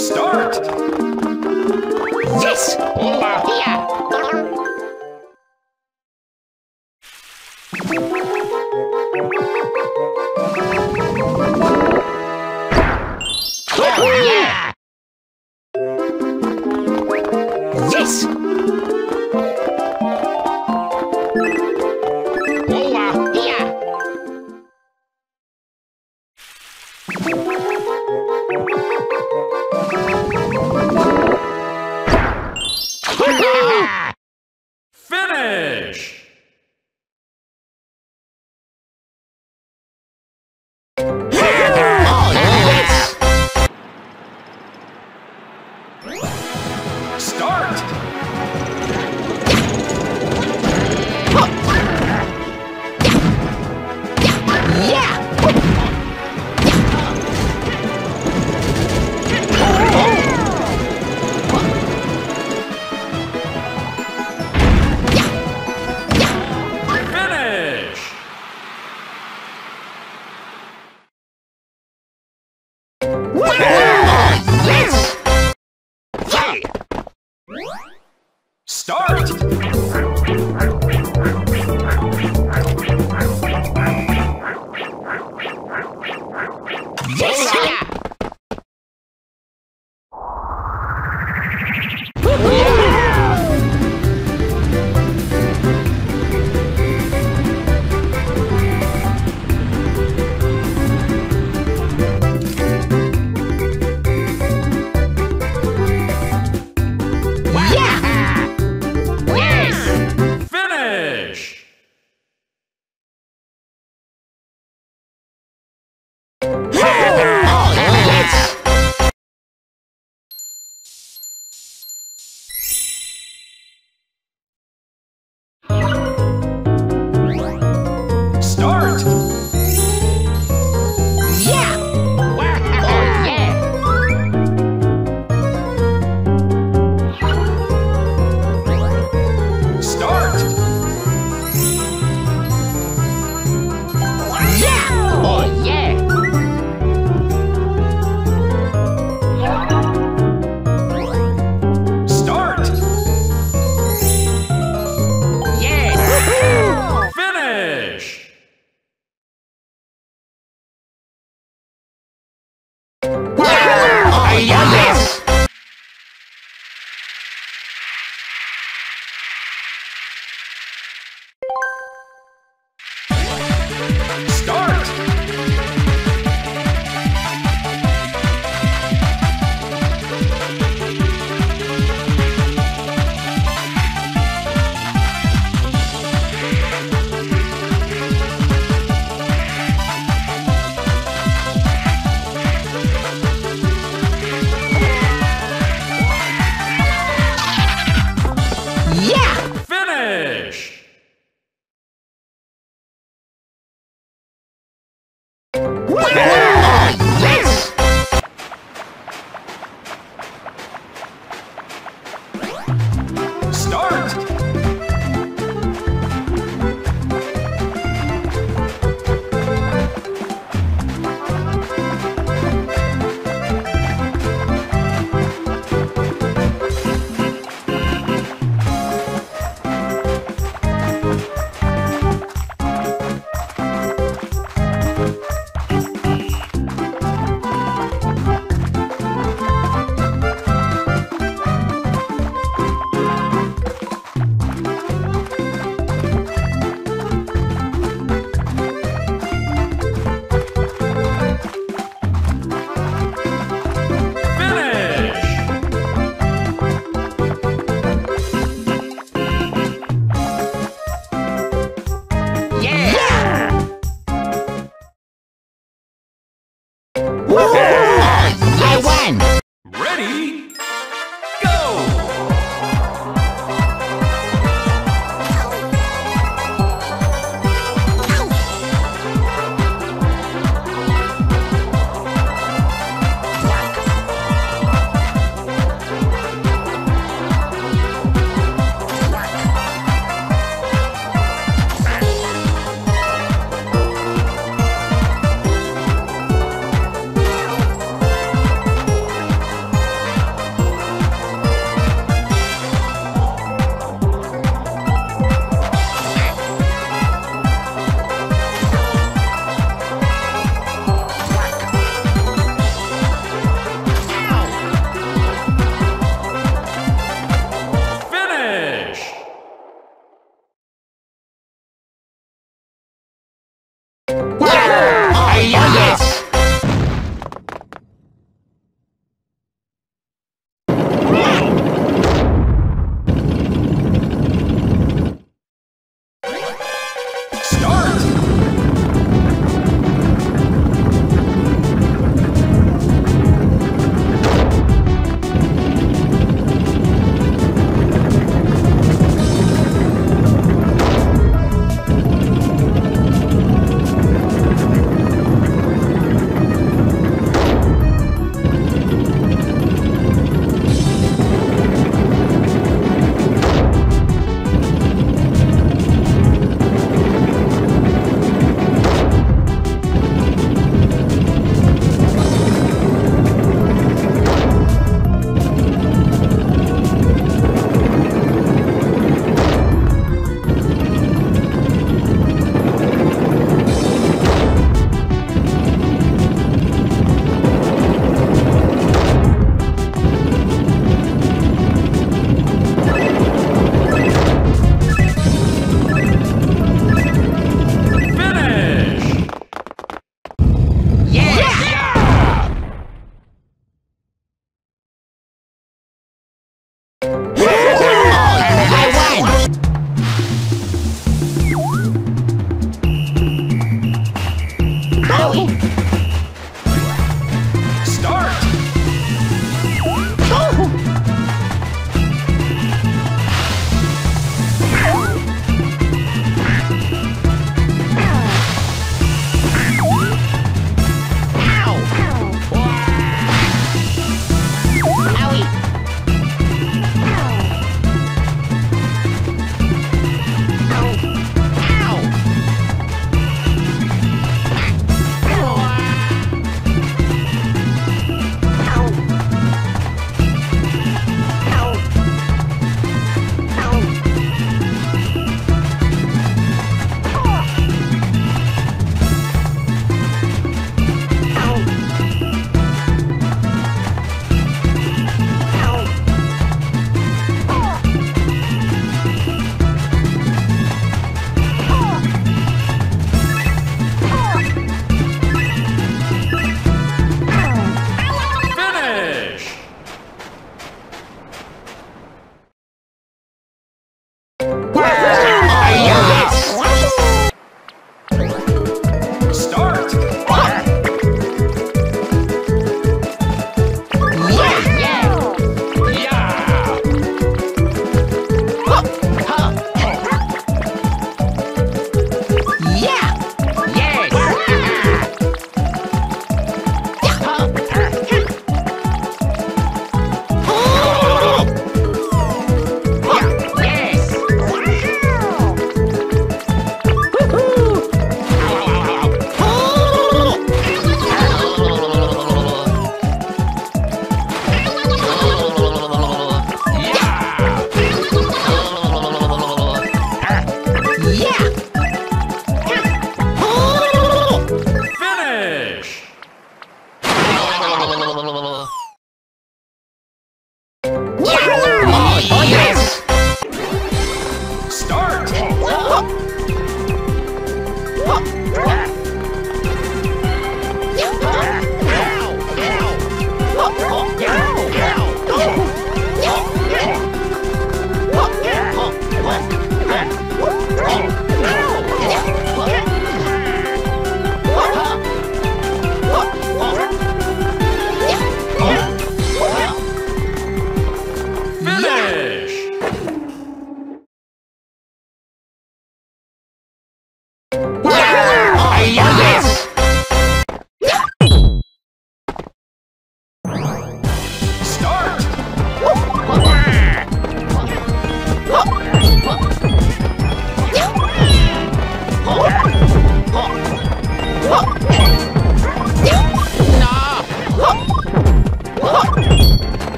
start! Yes! Hola!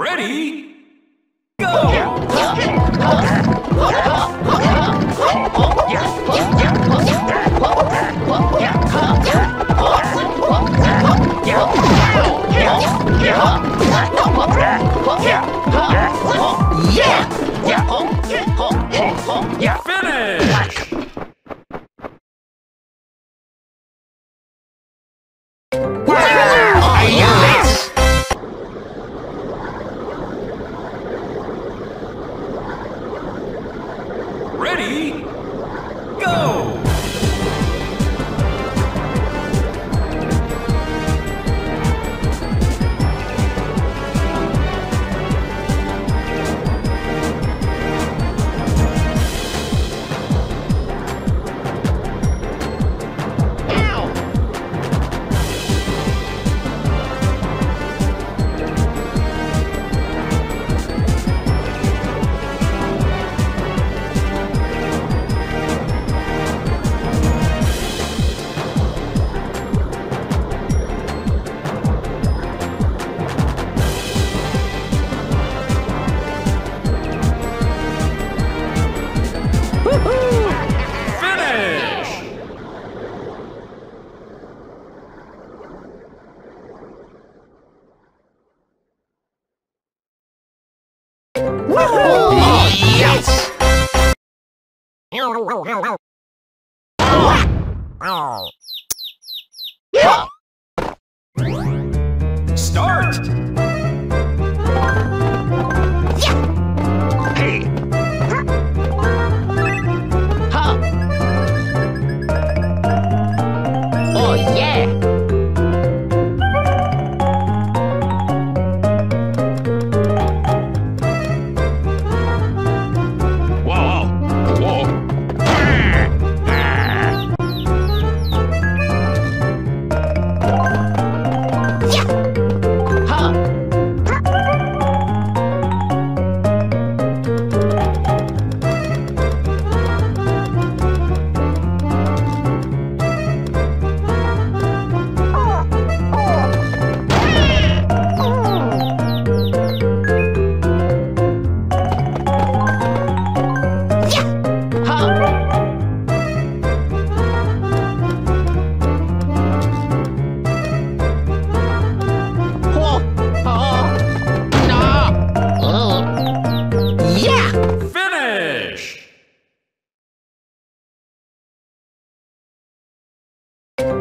Ready? Go!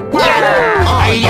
Finish!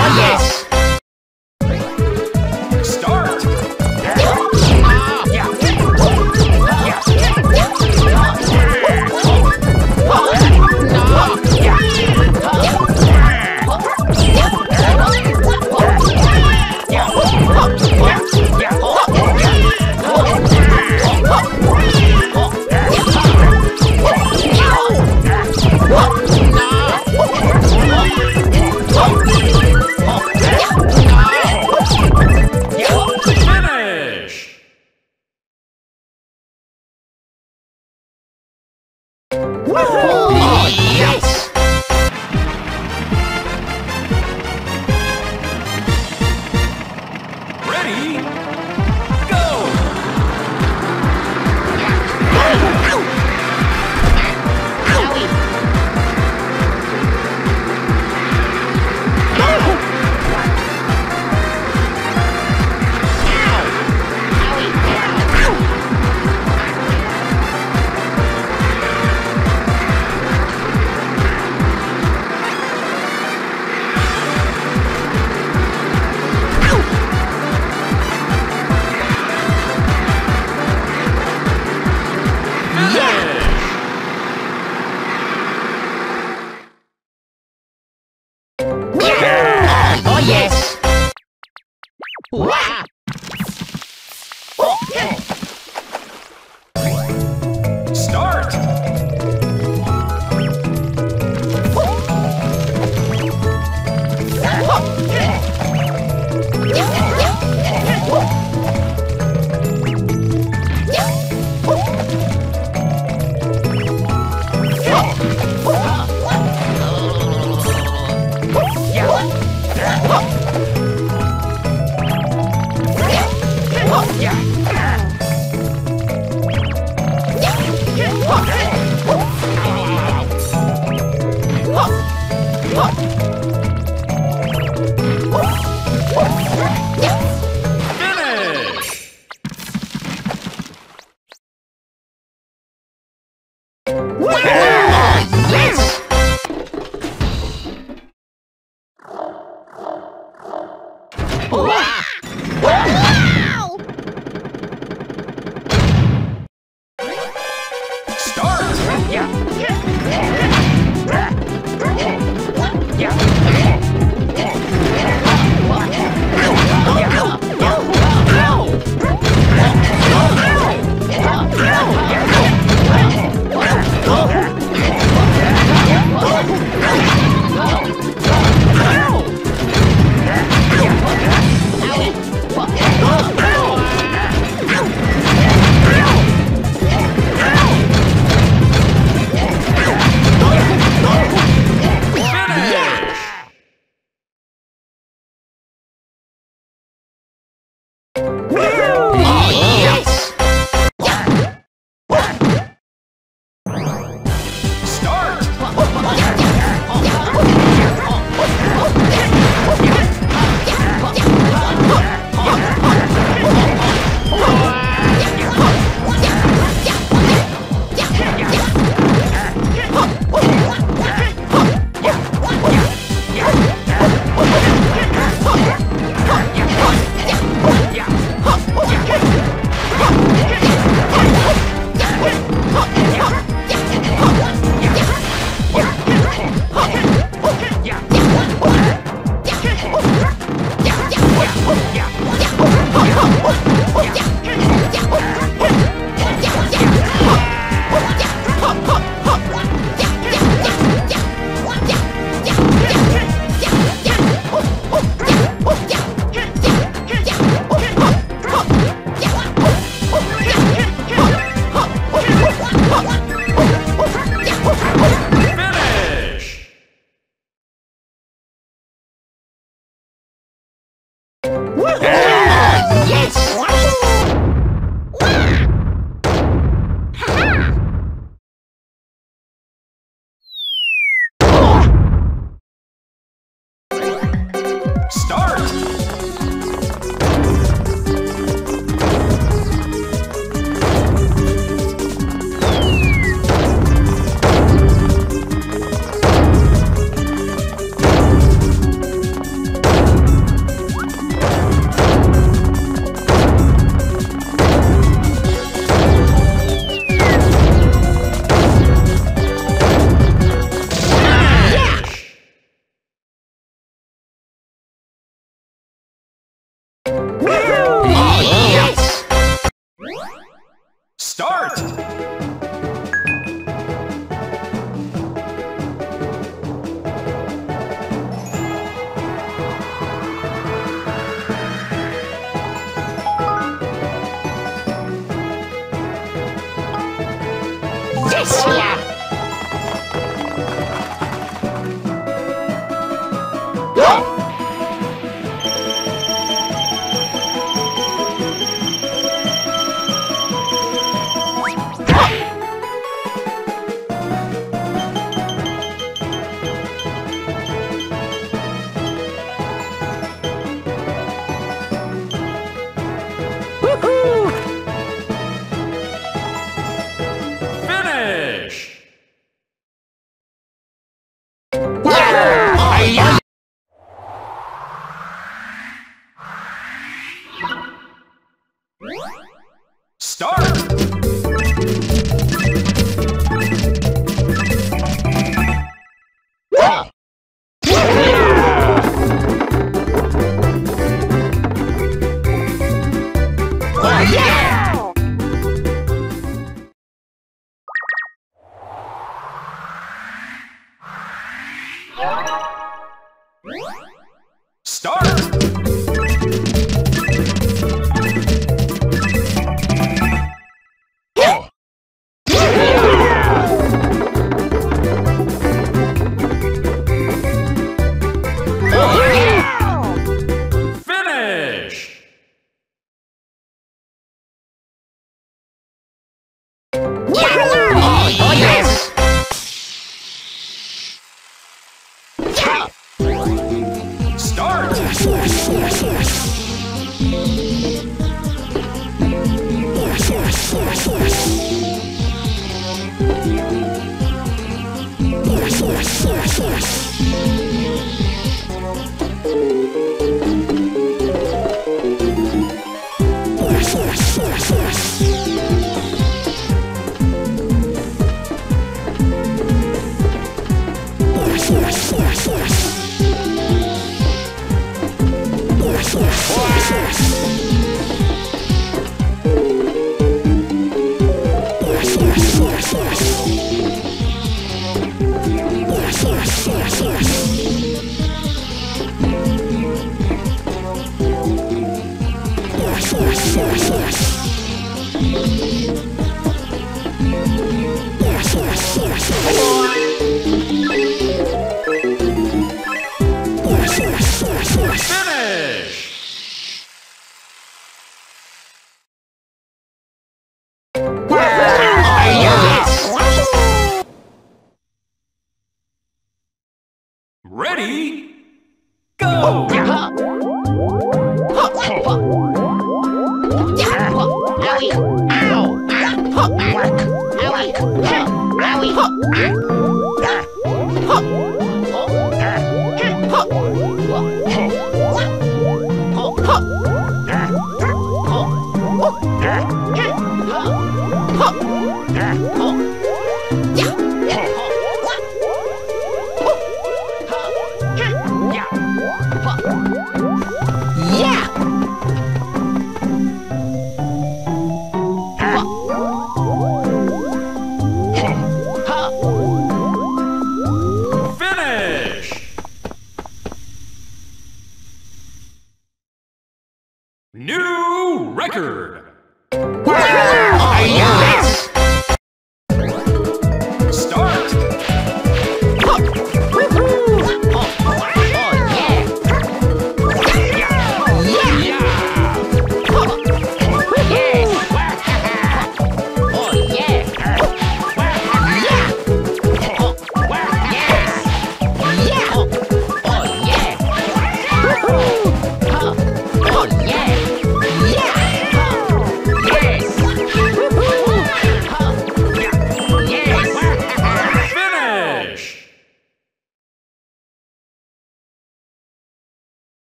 Finish! Ready? Go!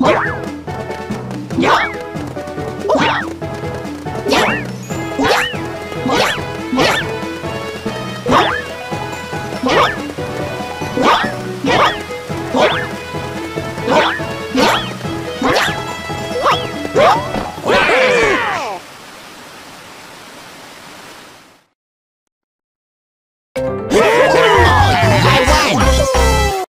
go!